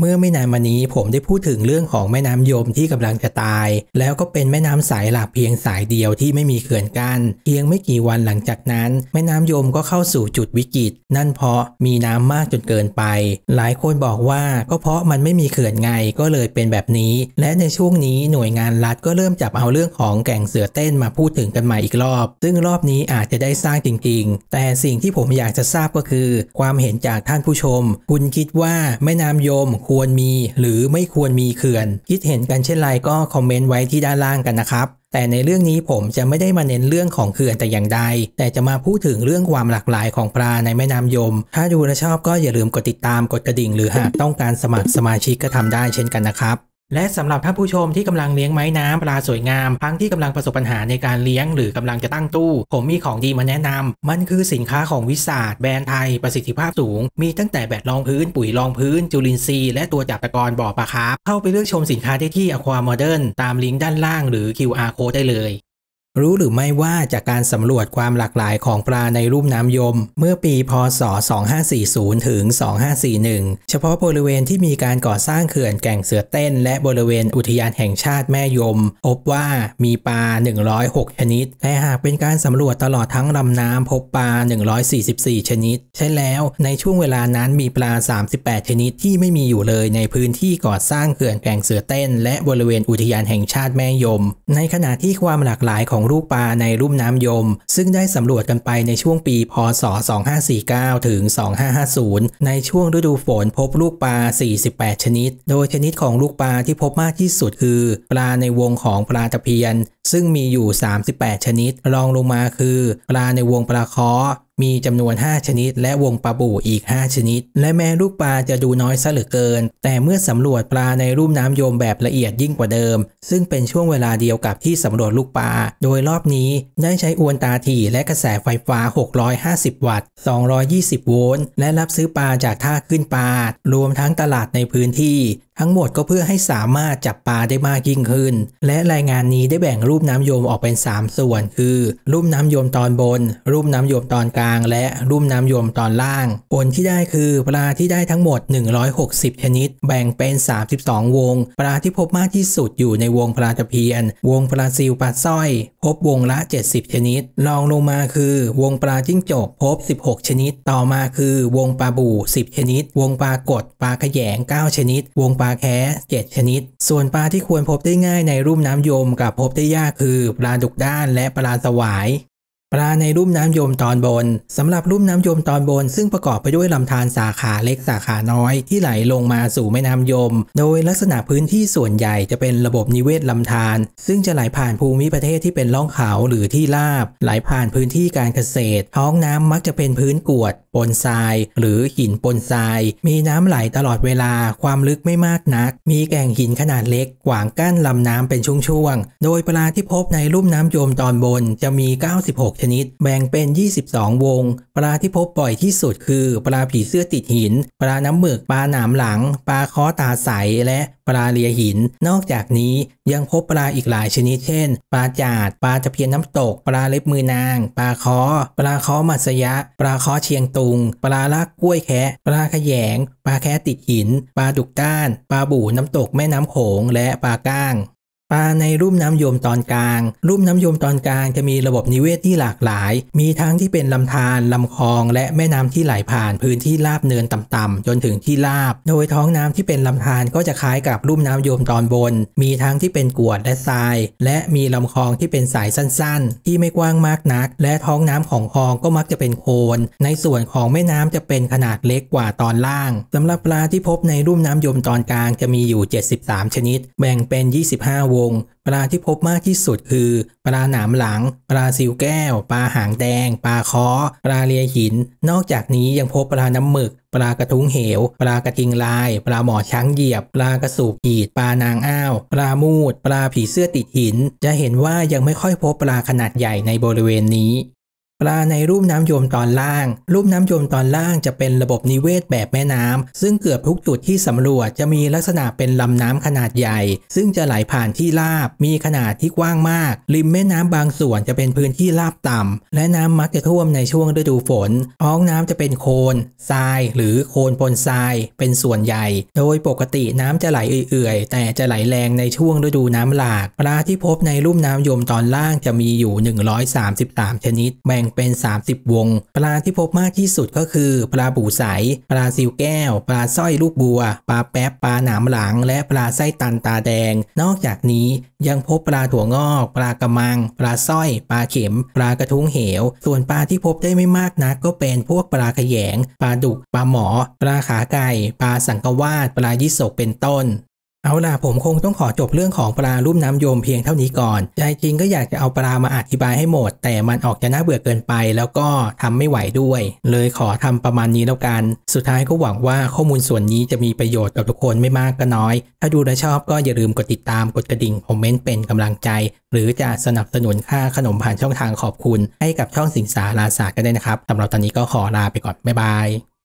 เมื่อไม่นานมานี้ผมได้พูดถึงเรื่องของแม่น้ำยมที่กำลังจะตายแล้วก็เป็นแม่น้ำสายหลักเพียงสายเดียวที่ไม่มีเขื่อนกั้นเพียงไม่กี่วันหลังจากนั้นแม่น้ำยมก็เข้าสู่จุดวิกฤตนั่นเพราะมีน้ำมากจนเกินไปหลายคนบอกว่าก็เพราะมันไม่มีเขื่อนไงก็เลยเป็นแบบนี้และในช่วงนี้หน่วยงานรัฐก็เริ่มจับเอาเรื่องของแก่งเสือเต้นมาพูดถึงกันใหม่อีกรอบซึ่งรอบนี้อาจจะได้สร้างจริงๆแต่สิ่งที่ผมอยากจะทราบก็คือความเห็นจากท่านผู้ชมคุณคิดว่าแม่น้ำยมควรมีหรือไม่ควรมีเขื่อนคิดเห็นกันเช่นไรก็คอมเมนต์ไว้ที่ด้านล่างกันนะครับแต่ในเรื่องนี้ผมจะไม่ได้มาเน้นเรื่องของเขื่อนแต่อย่างใดแต่จะมาพูดถึงเรื่องความหลากหลายของปลาในแม่น้ำยมถ้าดูและชอบก็อย่าลืมกดติดตามกดกระดิ่งหรือหากต้องการสมัครสมาชิกก็ทำได้เช่นกันนะครับและสำหรับท่านผู้ชมที่กำลังเลี้ยงไม้น้ำปลาสวยงามทั้งที่กำลังประสบปัญหาในการเลี้ยงหรือกำลังจะตั้งตู้ผมมีของดีมาแนะนำมันคือสินค้าของวิสาทแบรนด์ไทยประสิทธิภาพสูงมีตั้งแต่แบตรองพื้นปุ๋ยรองพื้นจุลินทรีย์และตัวจับตะกอนบ่อปลาคาร์ฟเข้าไปเลือกชมสินค้าได้ที่ Aquamodern ตามลิงก์ด้านล่างหรือ QR Code ได้เลยรู้หรือไม่ว่าจากการสำรวจความหลากหลายของปลาในลุ่มน้ำยมเมื่อปีพ.ศ. 2540 ถึง 2541 เฉพาะบริเวณที่มีการก่อสร้างเขื่อนแก่งเสือเต้นและบริเวณอุทยานแห่งชาติแม่ยมพบว่ามีปลา106ชนิดและหากเป็นการสำรวจตลอดทั้งลำน้ำพบปลา144ชนิดใช่แล้วในช่วงเวลานั้นมีปลา38ชนิดที่ไม่มีอยู่เลยในพื้นที่ก่อสร้างเขื่อนแก่งเสือเต้นและบริเวณอุทยานแห่งชาติแม่ยมในขณะที่ความหลากหลายของลูกปลาในลุ่มน้ำยมซึ่งได้สำรวจกันไปในช่วงปีพ.ศ. 2549 ถึง 2550 ในช่วงฤดูฝนพบลูกปลา48ชนิดโดยชนิดของลูกปลาที่พบมากที่สุดคือปลาในวงของปลาตะเพียนซึ่งมีอยู่38ชนิดรองลงมาคือปลาในวงปลาค้อมีจำนวน5ชนิดและวงปลาบู่อีก5ชนิดและแม้ลูกปลาจะดูน้อยซะเหลือเกินแต่เมื่อสำรวจปลาในลุ่มน้ำยมแบบละเอียดยิ่งกว่าเดิมซึ่งเป็นช่วงเวลาเดียวกับที่สำรวจลูกปลาโดยรอบนี้ได้ใช้อวนตาถี่และกระแสไฟฟ้า650วัตต์220โวลต์และรับซื้อปลาจากท่าขึ้นปลารวมทั้งตลาดในพื้นที่ทั้งหมดก็เพื่อให้สามารถจับปลาได้มากยิ่งขึ้นและรายงานนี้ได้แบ่งลุ่มน้ำยมออกเป็น3ส่วนคือลุ่มน้ำยมตอนบนลุ่มน้ำยมตอนกลางและลุ่มน้ำยมตอนล่างผลที่ได้คือปลาที่ได้ทั้งหมด160ชนิดแบ่งเป็น32วงปลาที่พบมากที่สุดอยู่ในวงปลาตะเพียนวงปลาซิวปลาสร้อยพบวงละ70ชนิดรองลงมาคือวงปลาจิ้งจกพบ16ชนิดต่อมาคือวงปลาบู่10ชนิดวงปลากดปลาแขยง9ชนิดวงปลาปลาแคร์7ชนิดส่วนปลาที่ควรพบได้ง่ายในลุ่มน้ำยมกับพบได้ยากคือปลาดุกด้านและปลาสวายปลาในลุ่มน้ำยมตอนบนสำหรับลุ่มน้ำยมตอนบนซึ่งประกอบไปด้วยลำธารสาขาเล็กสาขาน้อยที่ไหลลงมาสู่แม่น้ำยมโดยลักษณะพื้นที่ส่วนใหญ่จะเป็นระบบนิเวศลำธารซึ่งจะไหลผ่านภูมิประเทศที่เป็นร่องเขาหรือที่ราบไหลผ่านพื้นที่การเกษตรท้องน้ำมักจะเป็นพื้นกรวดปนทรายหรือหินปนทรายมีน้ำไหลตลอดเวลาความลึกไม่มากนักมีแก่งหินขนาดเล็กขวางกั้นลำน้ำเป็นช่วงๆโดยปลาที่พบในลุ่มน้ำยมตอนบนจะมี96ชนิดแบ่งเป็น22วงปลาที่พบบ่อยที่สุดคือปลาผีเสื้อติดหินปลาน้ำหมึกปลาหนามหลังปลาค้อตาใสและปลาเลียหินนอกจากนี้ยังพบปลาอีกหลายชนิดเช่นปลาจาดปลาตะเพียนน้ำตกปลาเล็บมือนางปลาค้อมัสยะปลาค้อเชียงตุงปลาลากกล้วยแคะปลาแขยงปลาแคะติดหินปลาดุกด้านปลาบู่น้ำตกแม่น้ำโขงและปลาก้างปลาในลุ่มน้ำยมตอนกลางลุ่มน้ำยมตอนกลางจะมีระบบนิเวศที่หลากหลายมีทั้งที่เป็นลำธารลำคลองและแม่น้ำที่ไหลผ่านพื้นที่ราบเนินต่ำๆจนถึงที่ราบโดยท้องน้ำที่เป็นลำธารก็จะคล้ายกับลุ่มน้ำยมตอนบนมีทั้งที่เป็นกรวดและทรายและมีลำคลองที่เป็นสายสั้นๆที่ไม่กว้างมากนักและท้องน้ำของคลองก็มักจะเป็นโคนในส่วนของแม่น้ำจะเป็นขนาดเล็กกว่าตอนล่างสำหรับปลาที่พบในลุ่มน้ำยมตอนกลางจะมีอยู่73ชนิดแบ่งเป็น25ปลาที่พบมากที่สุดคือปลาหนามหลังปลาซิวแก้วปลาหางแดงปลาค้อปลาเลียหินนอกจากนี้ยังพบปลาน้ำหมึกปลากระทุ้งเหวปลากระทิงลายปลาหมอช้างเหยียบปลากระสูบหีดปลานางอ้าวปลามูดปลาผีเสื้อติดหินจะเห็นว่ายังไม่ค่อยพบปลาขนาดใหญ่ในบริเวณนี้ ปลาในรูปน้ำยมตอนล่างจะเป็นระบบนิเวศแบบแม่น้ำซึ่งเกือบทุกจุดที่สำรวจจะมีลักษณะเป็นลำน้ำขนาดใหญ่ซึ่งจะไหลผ่านที่ราบมีขนาดที่กว้างมากริมแม่น้ำบางส่วนจะเป็นพื้นที่ราบต่ำและน้ำมักจะท่วมในช่วงฤดูฝนท้องน้ำจะเป็นโคลนทรายหรือโคลนปนทรายเป็นส่วนใหญ่โดยปกติน้ำจะไหลเอื่อยๆแต่จะไหลแรงในช่วงฤดูน้ำหลากปลาที่พบในรูปน้ำยมตอนล่างจะมีอยู่133ชนิดแบ่งเป็น30วงปลาที่พบมากที่สุดก็คือปลาบู่ใสปลาซิวแก้วปลาสร้อยลูกบัวปลาแป๊บปลาหนามหลังและปลาไส้ตันตาแดงนอกจากนี้ยังพบปลาถั่วงอกปลากระมังปลาสร้อยปลาเข็มปลากระทุ้งเหวส่วนปลาที่พบได้ไม่มากนักก็เป็นพวกปลาแขยงปลาดุกปลาหมอปลาขาไก่ปลาสังกวาดปลายี่สกเป็นต้นเอาล่ะผมคงต้องขอจบเรื่องของปลารูปน้ำยมเพียงเท่านี้ก่อนใจจริงก็อยากจะเอาปลามาอธิบายให้หมดแต่มันออกจะน่าเบื่อเกินไปแล้วก็ทำไม่ไหวด้วยเลยขอทำประมาณนี้แล้วกันสุดท้ายก็หวังว่าข้อมูลส่วนนี้จะมีประโยชน์กับทุกคนไม่มากก็น้อยถ้าดูและชอบก็อย่าลืมกดติดตามกดกระดิ่งคอมเมนต์เป็นกำลังใจหรือจะสนับสนุนค่าขนมผ่านช่องทางขอบคุณให้กับช่องสิงสาราศาสตร์กันได้นะครับสำหรับตอนนี้ก็ขอลาไปก่อนบ๊ายบาย